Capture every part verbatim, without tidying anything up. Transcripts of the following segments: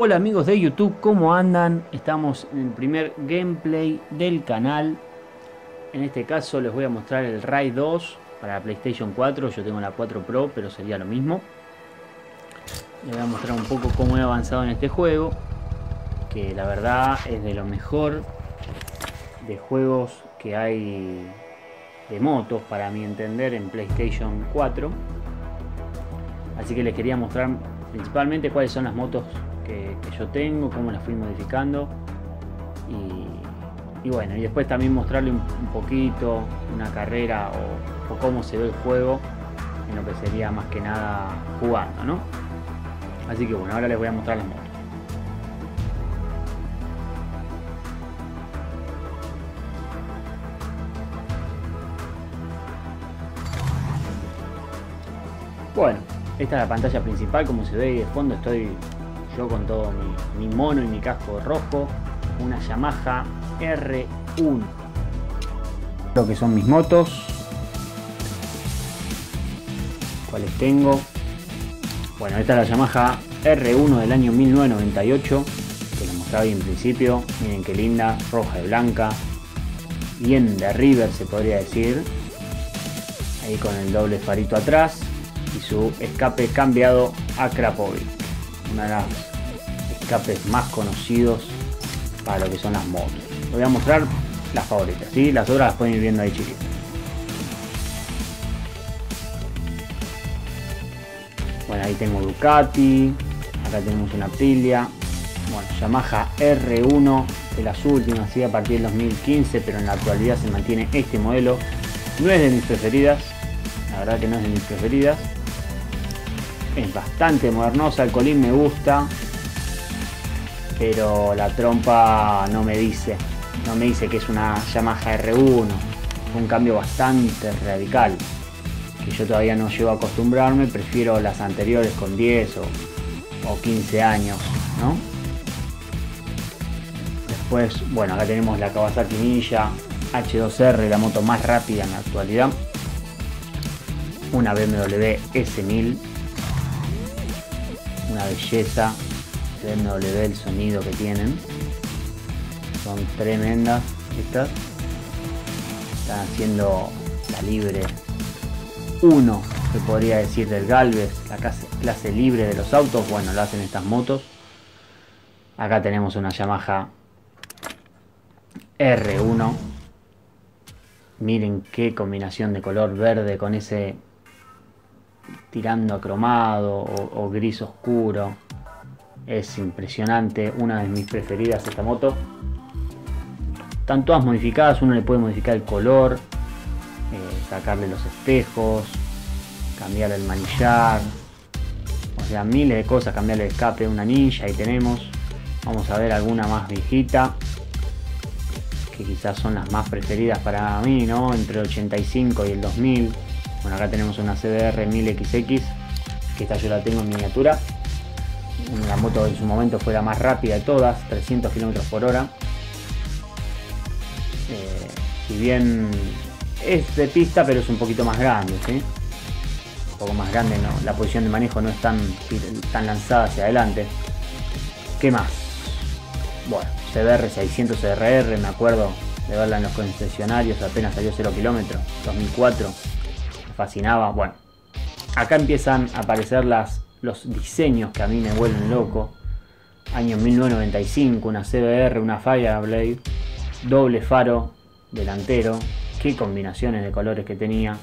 Hola amigos de YouTube, ¿cómo andan? Estamos en el primer gameplay del canal. En este caso les voy a mostrar el RIDE dos para PlayStation cuatro. Yo tengo la cuatro Pro, pero sería lo mismo. Les voy a mostrar un poco cómo he avanzado en este juego, que la verdad es de lo mejor de juegos que hay de motos, para mi entender, en PlayStation cuatro. Así que les quería mostrar principalmente cuáles son las motos que, que yo tengo, cómo las fui modificando y, y bueno, y después también mostrarle un, un poquito una carrera o, o cómo se ve el juego en lo que sería más que nada jugando, ¿no? Así que bueno, ahora les voy a mostrar las motos. Bueno, esta es la pantalla principal, como se ve de fondo estoy yo con todo mi, mi mono y mi casco rojo, una Yamaha R uno. Lo que son mis motos, cuáles tengo. Bueno, esta es la Yamaha R uno del año mil novecientos noventa y ocho, que les mostraba bien en principio. Miren qué linda, roja y blanca, bien de River se podría decir, ahí con el doble farito atrás. Y su escape cambiado a Krapovic, uno de los escapes más conocidos para lo que son las motos. Les voy a mostrar las favoritas, ¿sí? Las otras las pueden ir viendo ahí, chiquitas. Bueno, ahí tengo Ducati, acá tenemos una Aprilia, bueno, Yamaha R uno de las últimas, ¿sí? A partir del dos mil quince, pero en la actualidad se mantiene este modelo. No es de mis preferidas, la verdad que no es de mis preferidas. Es bastante modernosa, el colín me gusta, pero la trompa no me dice, no me dice que es una Yamaha R uno. Fue un cambio bastante radical, que yo todavía no llego a acostumbrarme, prefiero las anteriores con diez o, o quince años, ¿no? Después, bueno, acá tenemos la Kawasaki Ninja H dos R, la moto más rápida en la actualidad. Una B M W S mil. Una belleza, B M W, el sonido que tienen, son tremendas estas. Están haciendo la libre uno, se podría decir, del Galvez, la clase, clase libre de los autos. Bueno, lo hacen estas motos. Acá tenemos una Yamaha R uno, miren qué combinación de color verde con ese tirando a cromado o, o gris oscuro. Es impresionante, una de mis preferidas esta moto. Están todas modificadas, uno le puede modificar el color, eh, sacarle los espejos, cambiar el manillar, o sea, miles de cosas, cambiarle el escape de una Ninja. Ahí tenemos, vamos a ver alguna más viejita, que quizás son las más preferidas para mí, ¿no? Entre el ochenta y cinco y el dos mil. Bueno, acá tenemos una C B R mil equis equis, que esta yo la tengo en miniatura. La moto en su momento fue la más rápida de todas, trescientos kilómetros por hora. Eh, si bien es de pista, pero es un poquito más grande, ¿sí? Un poco más grande, no, la posición de manejo no es tan, tan lanzada hacia adelante. ¿Qué más? Bueno, C B R seiscientos crr, me acuerdo de verla en los concesionarios, apenas salió cero kilómetros, dos mil cuatro. Fascinaba. Bueno, acá empiezan a aparecer las, los diseños que a mí me vuelven loco. Año mil novecientos noventa y cinco, una C B R, una Fireblade, doble faro delantero, qué combinaciones de colores que tenía.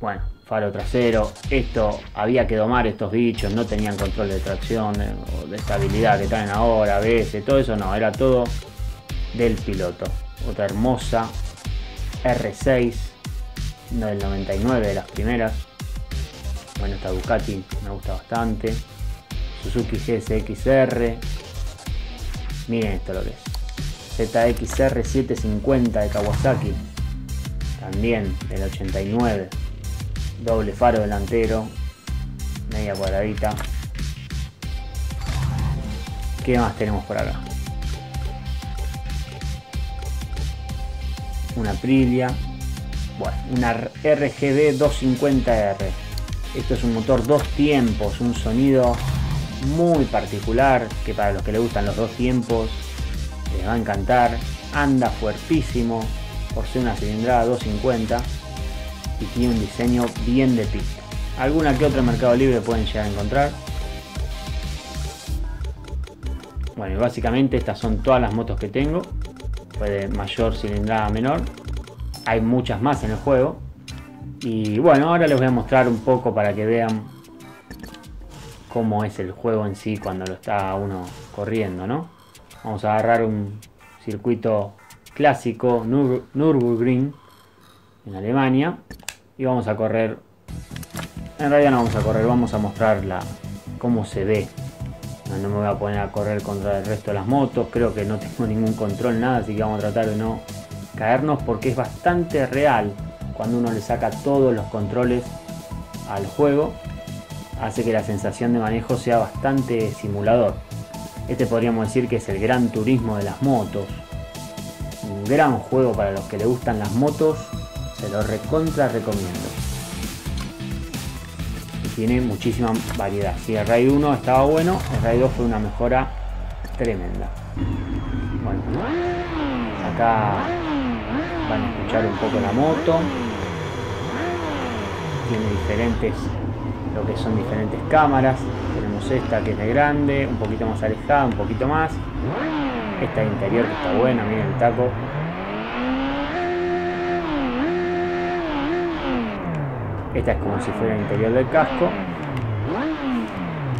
Bueno, faro trasero, esto había que domar estos bichos, no tenían control de tracción o de estabilidad que traen ahora, a veces, todo eso no, era todo del piloto. Otra hermosa R seis, no, del noventa y nueve, de las primeras. Bueno, esta Ducati me gusta bastante. Suzuki G S X R, miren esto lo que es, Z X R setecientos cincuenta de Kawasaki, también del ochenta y nueve, doble faro delantero, media cuadradita. ¿Qué más tenemos por acá? una Aprilia, bueno, una R G B doscientos cincuenta R. Esto es un motor dos tiempos, un sonido muy particular que para los que les gustan los dos tiempos les va a encantar. Anda fuertísimo por ser una cilindrada doscientos cincuenta y tiene un diseño bien de pista. Alguna que otra en Mercado Libre pueden llegar a encontrar. Bueno, y básicamente estas son todas las motos que tengo, puede mayor cilindrada menor, hay muchas más en el juego. Y bueno, ahora les voy a mostrar un poco para que vean cómo es el juego en sí cuando lo está uno corriendo, ¿no? Vamos a agarrar un circuito clásico, Nür Nürburgring, en Alemania, y vamos a correr. En realidad no vamos a correr, vamos a mostrar la, cómo se ve. No, no me voy a poner a correr contra el resto de las motos, creo que no tengo ningún control, nada, así que vamos a tratar de no caernos porque es bastante real cuando uno le saca todos los controles al juego. Hace que la sensación de manejo sea bastante simulador. Este podríamos decir que es el gran turismo de las motos. Un gran juego para los que le gustan las motos. Se lo recontra recomiendo. Y tiene muchísima variedad. Si el RIDE uno estaba bueno, el RIDE dos fue una mejora tremenda. Bueno, acá van a escuchar un poco la moto. Tiene diferentes... lo que son diferentes cámaras. Tenemos esta que es de grande, un poquito más alejada, un poquito más. Esta de interior que está buena, miren el taco. Esta es como si fuera el interior del casco.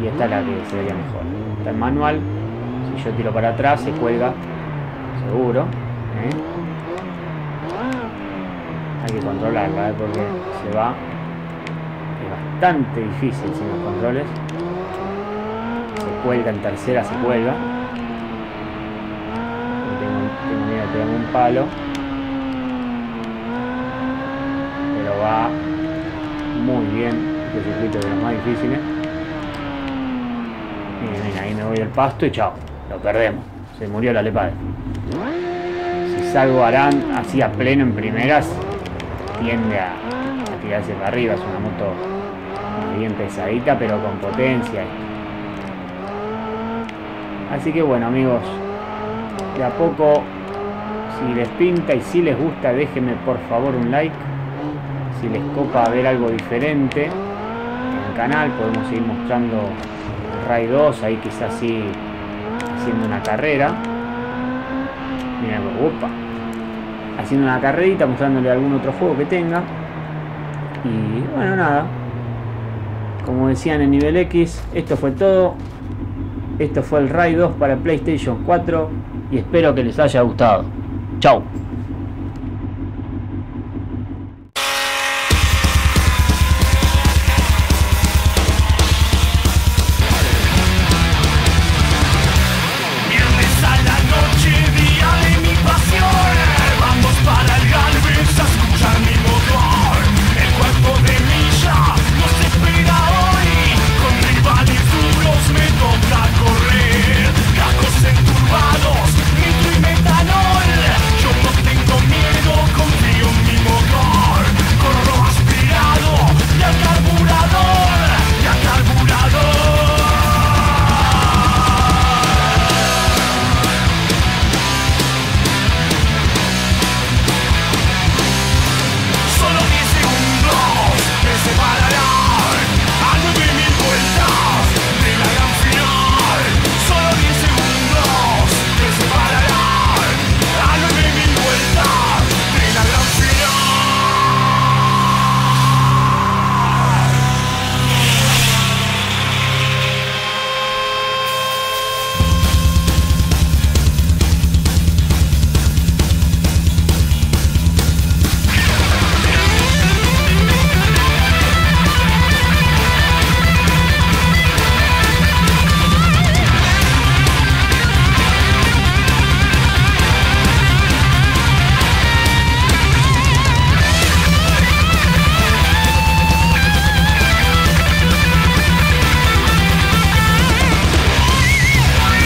Y esta es la que se vería mejor. Está en manual. Si yo tiro para atrás se cuelga. Seguro. ¿Eh? Hay que controlarla, ¿eh? Porque se va. Bastante difícil sin los controles. Se cuelga en tercera, se cuelga. No tengo, tengo miedo de pegarme un palo. Pero va muy bien. Este circuito es de los más difíciles. Miren, miren, ahí me voy del pasto y chao. Lo perdemos. Se murió la lepada. Si salgo Arán así a pleno en primeras, tiende a, a tirarse para arriba. Es una moto bien pesadita pero con potencia. Así que bueno amigos, de a poco, si les pinta y si les gusta, déjenme por favor un like. Si les copa ver algo diferente en el canal, podemos seguir mostrando RIDE dos, ahí quizás sí haciendo una carrera. Mira, opa, haciendo una carrerita, mostrándole algún otro juego que tenga. Y bueno, nada, como decían en Nivel X, esto fue todo. Esto fue el RIDE dos para PlayStation cuatro y espero que les haya gustado. Chau.